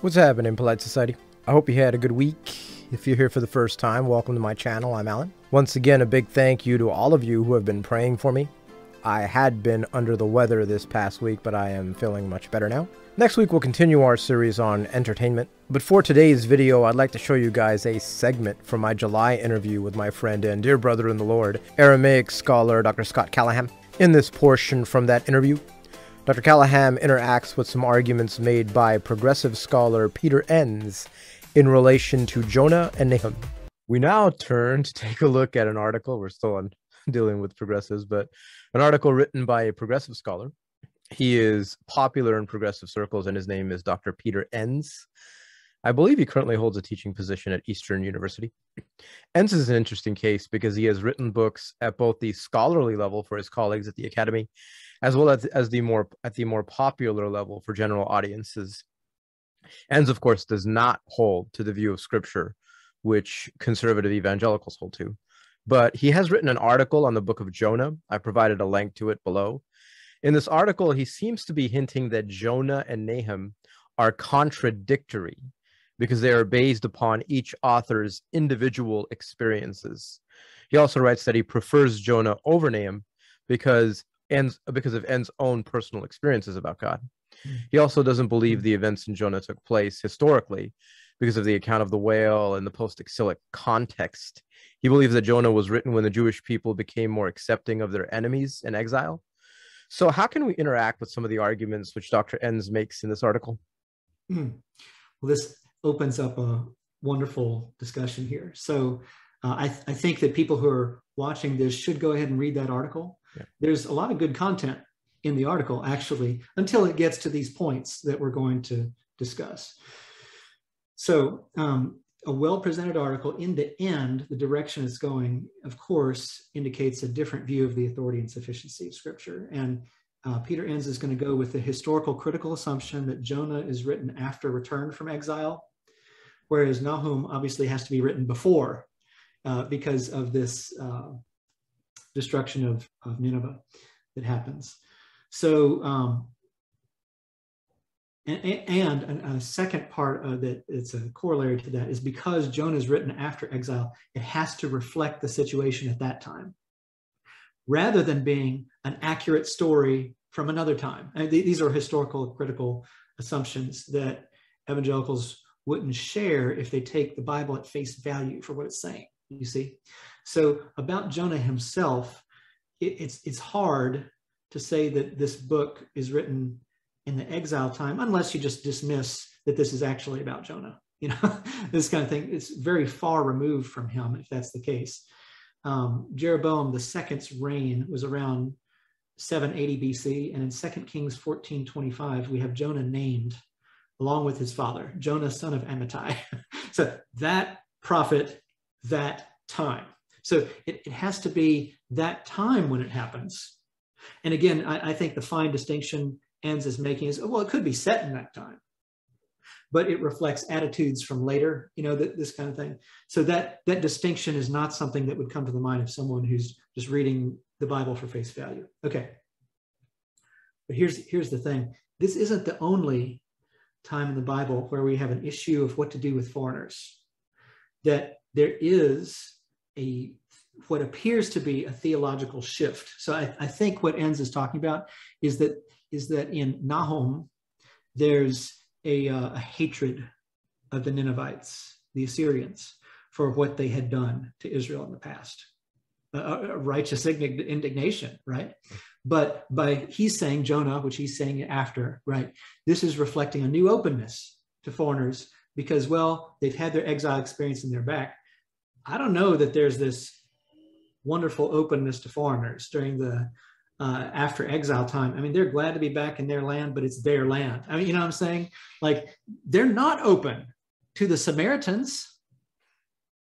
What's happening, Polite Society? I hope you had a good week. If you're here for the first time, welcome to my channel. I'm Alan. Once again, a big thank you to all of you who have been praying for me. I had been under the weather this past week, but I am feeling much better now. Next week, we'll continue our series on entertainment. But for today's video, I'd like to show you guys a segment from my July interview with my friend and dear brother in the Lord, Aramaic scholar Dr. Scott Callaham. In this portion from that interview, Dr. Callaham interacts with some arguments made by progressive scholar Peter Enns in relation to Jonah and Nahum. We now turn to take a look at an article. We're still on dealing with progressives, but an article written by a progressive scholar. He is popular in progressive circles, and his name is Dr. Peter Enns. I believe he currently holds a teaching position at Eastern University. Enns is an interesting case because he has written books at both the scholarly level for his colleagues at the academy, as well as the more popular level for general audiences. Enns, of course, does not hold to the view of Scripture, which conservative evangelicals hold to. But he has written an article on the book of Jonah. I provided a link to it below. In this article, he seems to be hinting that Jonah and Nahum are contradictory because they are based upon each author's individual experiences. He also writes that he prefers Jonah over Nahum because of Enns' own personal experiences about God. He also doesn't believe the events in Jonah took place historically because of the account of the whale and the post-exilic context. He believes that Jonah was written when the Jewish people became more accepting of their enemies in exile. So how can we interact with some of the arguments which Dr. Enns makes in this article? Well, this opens up a wonderful discussion here. So I think that people who are watching this should go ahead and read that article. Yeah. There's a lot of good content in the article, actually, until it gets to these points that we're going to discuss. So a well-presented article, in the end, the direction it's going, of course, indicates a different view of the authority and sufficiency of Scripture. And Peter Enns is going to go with the historical critical assumption that Jonah is written after return from exile, whereas Nahum obviously has to be written before because of this destruction of Nineveh that happens. So, and a second part of that, it's a corollary to that, is because Jonah is written after exile, it has to reflect the situation at that time, rather than being an accurate story from another time. And these are historical critical assumptions that evangelicals wouldn't share if they take the Bible at face value for what it's saying, you see? So about Jonah himself, it's hard to say that this book is written in the exile time, unless you just dismiss that this is actually about Jonah, you know, this kind of thing. It's very far removed from him, if that's the case. Jeroboam II's reign was around 780 BC, and in 2 Kings 14:25, we have Jonah named along with his father, Jonah, son of Amittai. So that prophet, that time. So it has to be that time when it happens. And again, I think the fine distinction Enns is making is, well, it could be set in that time, but it reflects attitudes from later, you know, this kind of thing. So that distinction is not something that would come to the mind of someone who's just reading the Bible for face value. Okay. But here's the thing. This isn't the only time in the Bible where we have an issue of what to do with foreigners, that there is a what appears to be a theological shift. So I think what Enns is talking about is that in Nahum, there's a hatred of the Ninevites, the Assyrians, for what they had done to Israel in the past. A righteous indignation, right? But he's saying Jonah, which he's saying after, right? This is reflecting a new openness to foreigners because, well, they've had their exile experience in their back. I don't know that there's this wonderful openness to foreigners during the after exile time. I mean, they're glad to be back in their land, but it's their land. I mean, you know what I'm saying? Like, they're not open to the Samaritans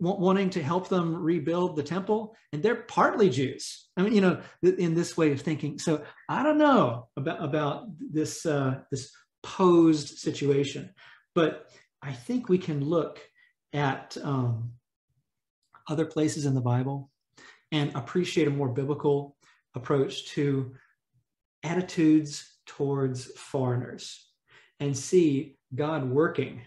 wanting to help them rebuild the temple, and they're partly Jews. I mean, you know, in this way of thinking. So I don't know about this, this posed situation, but I think we can look at other places in the Bible and appreciate a more biblical approach to attitudes towards foreigners and see God working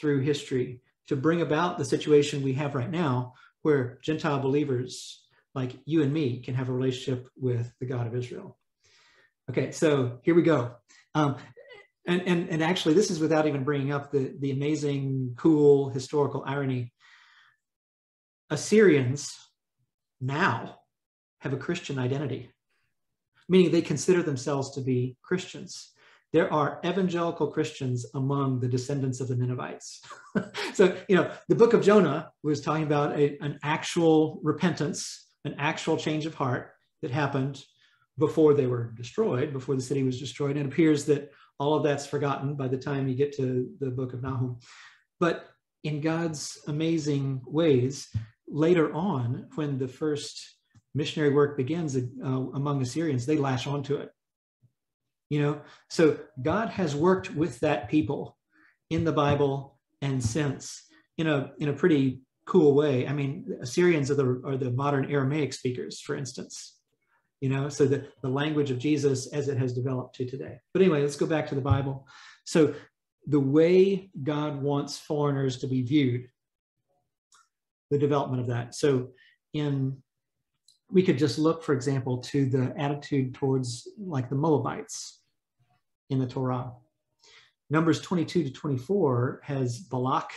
through history to bring about the situation we have right now, where Gentile believers like you and me can have a relationship with the God of Israel. Okay, so here we go. And actually, this is without even bringing up the amazing, cool, historical irony. Assyrians now have a Christian identity, meaning they consider themselves to be Christians. There are evangelical Christians among the descendants of the Ninevites. So, you know, the book of Jonah was talking about an actual repentance, an actual change of heart that happened before they were destroyed, before the city was destroyed. And it appears that all of that's forgotten by the time you get to the book of Nahum. But in God's amazing ways, later on, when the first missionary work begins among Assyrians, they lash onto it. You know, so God has worked with that people in the Bible and since in a pretty cool way. I mean, Assyrians are the modern Aramaic speakers, for instance. You know, so the language of Jesus as it has developed to today. But anyway, let's go back to the Bible. So the way God wants foreigners to be viewed, the development of that. So we could just look, for example, to the attitude towards like the Moabites in the Torah. Numbers 22 to 24 has Balak,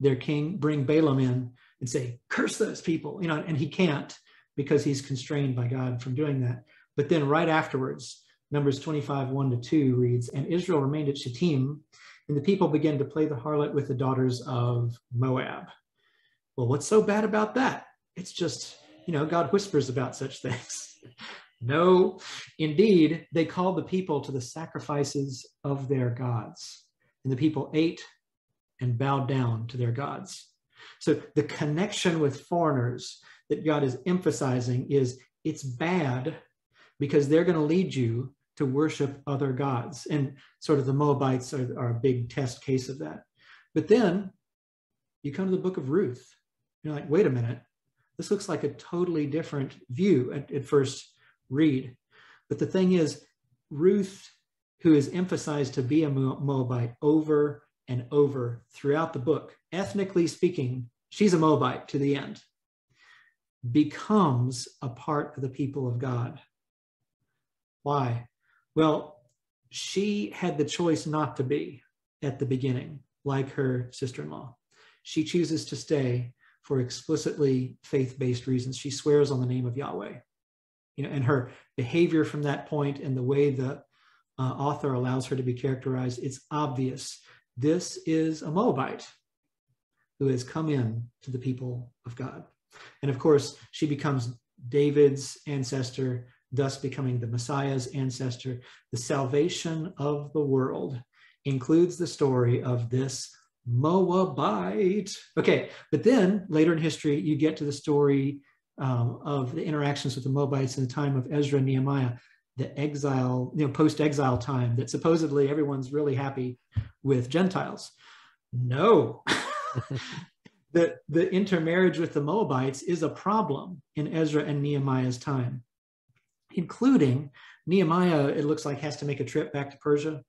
their king, bring Balaam in and say, curse those people, you know, and he can't, because he's constrained by God from doing that. But then right afterwards, Numbers 25, 1 to 2 reads, and Israel remained at Shittim, and the people began to play the harlot with the daughters of Moab. Well, what's so bad about that? It's just, you know, God whispers about such things. No, indeed, they called the people to the sacrifices of their gods, and the people ate and bowed down to their gods. So the connection with foreigners that God is emphasizing is it's bad because they're going to lead you to worship other gods. And sort of the Moabites are a big test case of that. But then you come to the book of Ruth. You're like, wait a minute, this looks like a totally different view at first read. But the thing is, Ruth, who is emphasized to be a Moabite over and over throughout the book, ethnically speaking, she's a Moabite to the end, becomes a part of the people of God. Why? Well, she had the choice not to be at the beginning, like her sister-in-law. She chooses to stay for explicitly faith-based reasons. She swears on the name of Yahweh. You know, and her behavior from that point and the way the author allows her to be characterized, it's obvious. This is a Moabite who has come in to the people of God. And of course, she becomes David's ancestor, thus becoming the Messiah's ancestor. The salvation of the world includes the story of this Moabite. Okay, but then later in history, you get to the story of the interactions with the Moabites in the time of Ezra and Nehemiah, the exile, you know, post-exile time that supposedly everyone's really happy with Gentiles. No. The intermarriage with the Moabites is a problem in Ezra and Nehemiah's time, including Nehemiah, it looks like, has to make a trip back to Persia.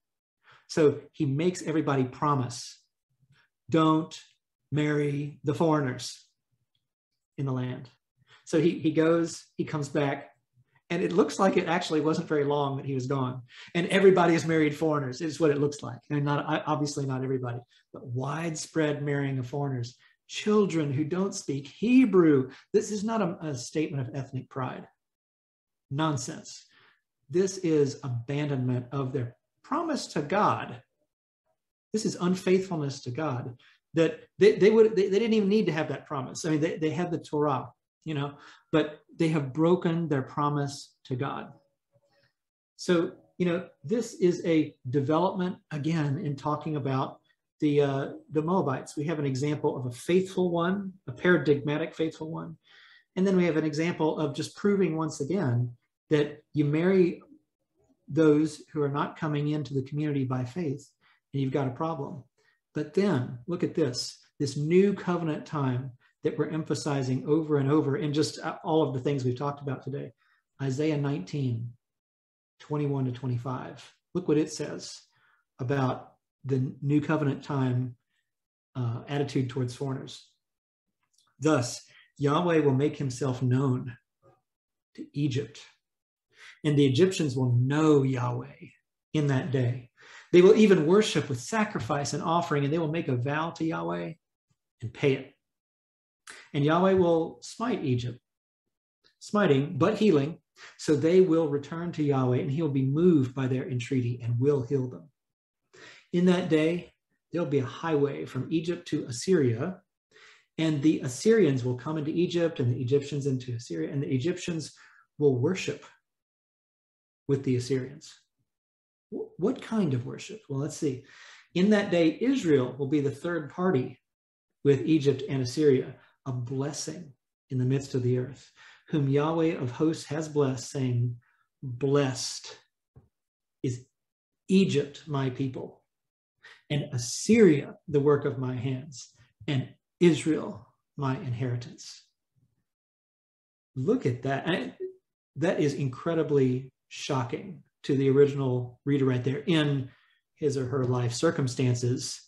So he makes everybody promise, don't marry the foreigners in the land. So he goes, he comes back, and it looks like it actually wasn't very long that he was gone. And everybody is married foreigners, is what it looks like. I mean, obviously not everybody, but widespread marrying of foreigners. Children who don't speak Hebrew. This is not a statement of ethnic pride. Nonsense. This is abandonment of their promise to God. This is unfaithfulness to God, that they didn't even need to have that promise. I mean, they had the Torah, you know, but they have broken their promise to God. So, you know, this is a development, again, in talking about the Moabites. We have an example of a faithful one, a paradigmatic faithful one. And then we have an example of just proving once again that you marry those who are not coming into the community by faith, and you've got a problem. But then look at this new covenant time that we're emphasizing over and over in just all of the things we've talked about today. Isaiah 19, 21 to 25. Look what it says about the New Covenant time attitude towards foreigners. Thus, Yahweh will make himself known to Egypt, and the Egyptians will know Yahweh in that day. They will even worship with sacrifice and offering, and they will make a vow to Yahweh and pay it. And Yahweh will smite Egypt, smiting but healing, so they will return to Yahweh, and he will be moved by their entreaty and will heal them. In that day, there'll be a highway from Egypt to Assyria, and the Assyrians will come into Egypt, and the Egyptians into Assyria, and the Egyptians will worship with the Assyrians. What kind of worship? Well, let's see. In that day, Israel will be the third party with Egypt and Assyria, a blessing in the midst of the earth, whom Yahweh of hosts has blessed, saying, "Blessed is Egypt, my people, and Assyria, the work of my hands, and Israel, my inheritance." Look at that. That is incredibly shocking to the original reader right there, in his or her life circumstances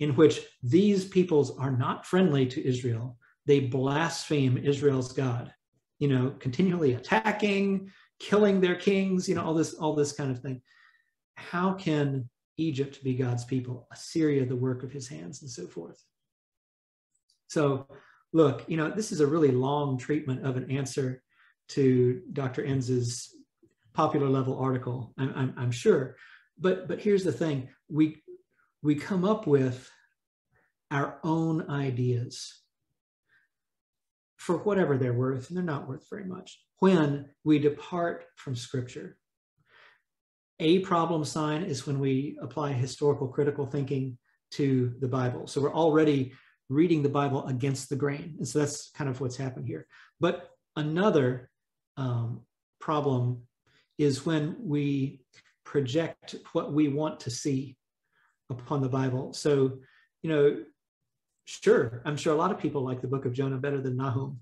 in which these peoples are not friendly to Israel. They blaspheme Israel's God, you know, continually attacking, killing their kings, you know, all this kind of thing. How can Egypt be God's people, Assyria the work of his hands, and so forth? So look, you know, this is a really long treatment of an answer to Dr. Enns's popular level article, I'm sure. But here's the thing, we come up with our own ideas for whatever they're worth, and they're not worth very much, when we depart from Scripture. A problem sign is when we apply historical critical thinking to the Bible. So we're already reading the Bible against the grain. And so that's kind of what's happened here. But another problem is when we project what we want to see upon the Bible. So, you know, sure, I'm sure a lot of people like the book of Jonah better than Nahum.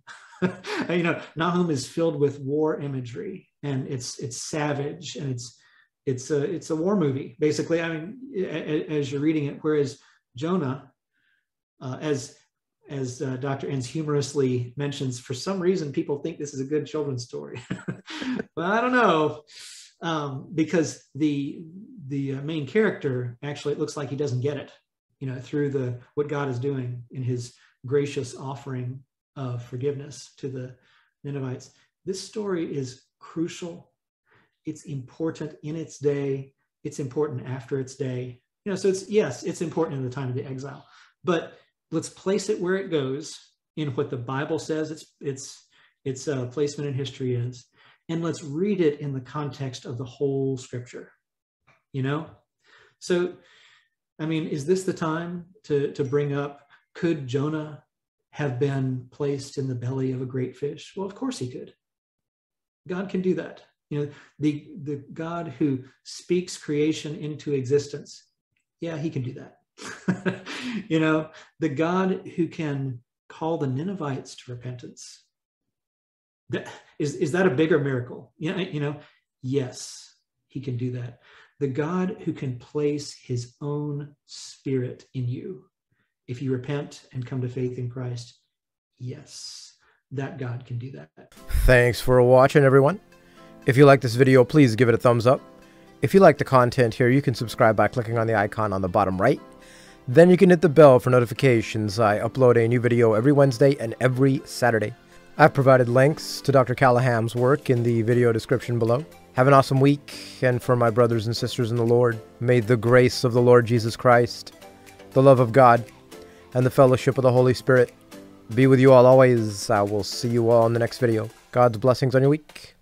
You know, Nahum is filled with war imagery, and it's savage, and it's a war movie, basically. I mean, as you're reading it, whereas Jonah, as Dr. Enns humorously mentions, for some reason, people think this is a good children's story. Well, I don't know, because the main character, actually, it looks like he doesn't get it, you know, through what God is doing in his gracious offering of forgiveness to the Ninevites. This story is crucial. It's important in its day. It's important after its day. You know, so it's important in the time of the exile, but let's place it where it goes in what the Bible says its placement in history is, and let's read it in the context of the whole Scripture, you know? So, I mean, is this the time to bring up, could Jonah have been placed in the belly of a great fish? Well, of course he could. God can do that. You know, the God who speaks creation into existence, yeah, he can do that. You know, the God who can call the Ninevites to repentance. Is that a bigger miracle? Yeah, you know, yes, he can do that. The God who can place his own Spirit in you if you repent and come to faith in Christ, yes, that God can do that. Thanks for watching, everyone. If you like this video, please give it a thumbs up. If you like the content here, you can subscribe by clicking on the icon on the bottom right. Then you can hit the bell for notifications. I upload a new video every Wednesday and every Saturday. I've provided links to Dr. Callaham's work in the video description below. Have an awesome week, and for my brothers and sisters in the Lord, may the grace of the Lord Jesus Christ, the love of God, and the fellowship of the Holy Spirit be with you all always. I will see you all in the next video. God's blessings on your week.